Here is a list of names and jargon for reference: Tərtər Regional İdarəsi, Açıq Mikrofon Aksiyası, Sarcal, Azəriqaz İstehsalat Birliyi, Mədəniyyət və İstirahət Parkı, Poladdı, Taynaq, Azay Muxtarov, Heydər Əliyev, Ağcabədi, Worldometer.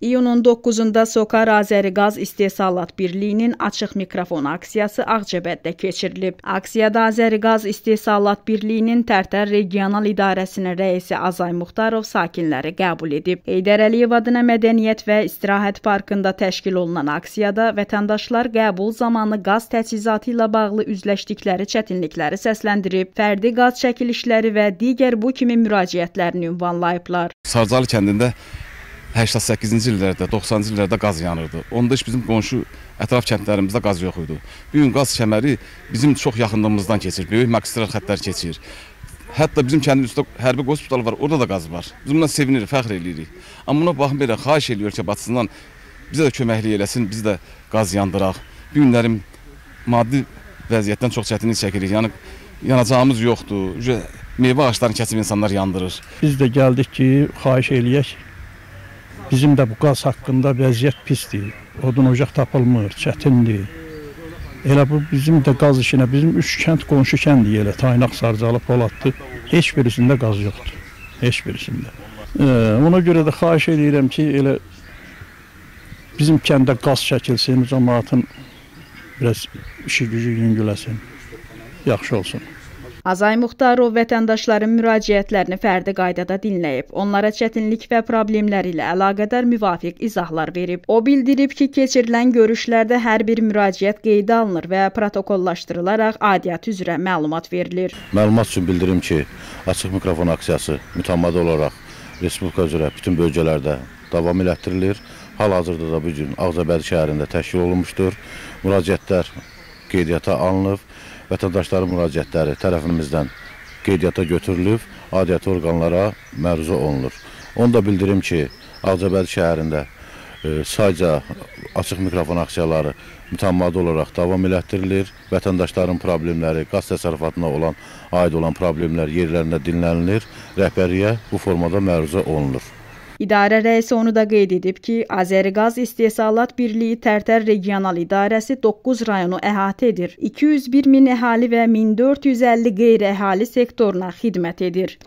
İyun 19-da Sokar Azəriqaz İstehsalat Birliyinin Açıq Mikrofon Aksiyası Ağcabədidə keçirilib. Aksiyada Azəriqaz İstehsalat Birliyinin Tərtər Regional İdarəsinin rəisi Azay Muxtarov sakinləri qəbul edib. Heydər Əliyev adına Mədəniyyət və İstirahət Parkında təşkil olunan aksiyada vətəndaşlar qəbul zamanı qaz təchizatı ilə bağlı üzləşdikləri çətinlikləri səsləndirib, fərdi qaz çəkilişləri və digər bu kimi müraciətlərini ünvanlayıblar. Sarcal kəndində 88-ci illərdə, 90-cı illərdə qaz yanırdı. Onda hiç bizim qonşu ətraf kəndlərimizdə qaz yox idi. Bugün qaz kəməri bizim çox yaxınlığımızdan keçir, böyük magistral xəttlər keçir. Hətta bizim kəndin üstündə hərbi qospital var, orada da qaz var. Biz bundan sevinirik, fəxr edirik. Amma buna baxın belə, xahiş edirik ölkə batısından bizə də köməklik eləsin, biz də qaz yandıraq. Bu günlərim maddi vəziyyətdən çox çətinlik çəkirik. Yəni yanacağımız yoxdur, meyvə ağaclarını kəsib insanlar yandırır. Biz də gəldik ki, xahiş eləyək. Bizim də bu qaz haqqında vəziyyət pisdir, odun ocaq tapılmır, çətindir. Elə bu bizim də qaz işinə, bizim 3 kənd qonşu kəndiyi elə, Taynaq, Sarcalı, Poladdı, heç birisində qaz yoxdur, heç birisində. Ona görə də xahiş edirəm ki, elə bizim kəndə qaz çəkilsin, cəmiyyətin biraz işi gücü yüngüləsin, yaxşı olsun. Azay Muxtarov vətəndaşların müraciətlərini fərdi qaydada dinləyib, onlara çətinlik və problemləri ilə əlaqədar müvafiq izahlar verib. O bildirib ki, keçirilən görüşlərdə hər bir müraciət qeydə alınır və protokollaşdırılaraq aidiyyət üzrə məlumat verilir. Məlumat üçün bildirim ki, Açıq Mikrofon Aksiyası mütəmmadə olaraq Respublika üzrə bütün bölgələrdə davam elətdirilir. Hal-hazırda da bu gün Ağcabədi şəhərində təşkil olunmuşdur. Müraciətlər qeydiyyata alınıb. Vətəndaşların müraciətləri tərəfimizdən qeydiyyata götürülüb, aidiyyatı orqanlara məruz olunur. Onu da bildirim ki, Ağcabədi şəhərində sayca açıq mikrofon aksiyaları mütəmmadə olaraq davam elətdirilir. Vətəndaşların problemləri, qaz təsərrüfatına aid olan problemlər yerlərində dinlənilir, rəhbərliyə bu formada məruz olunur. İdarə rəisi onu da qeyd edib ki, Azəriqaz İstehsalat Birliyi Tərtər Regional İdarəsi 9 rayonu əhatə edir. 201 min əhali və 1450 qeyri-əhali sektoruna xidmət edir.